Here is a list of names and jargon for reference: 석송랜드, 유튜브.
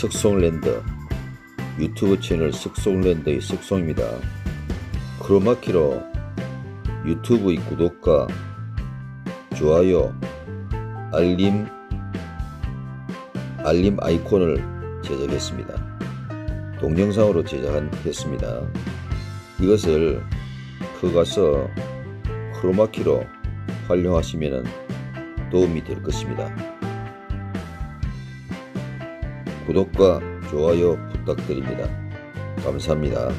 석송랜드 유튜브 채널 석송랜드의 석송입니다. 크로마키로 유튜브의 구독과 좋아요, 알림 아이콘을 제작했습니다. 동영상으로 제작했습니다. 이것을 커가서 크로마키로 활용하시면 도움이 될 것입니다. 구독과 좋아요 부탁드립니다. 감사합니다.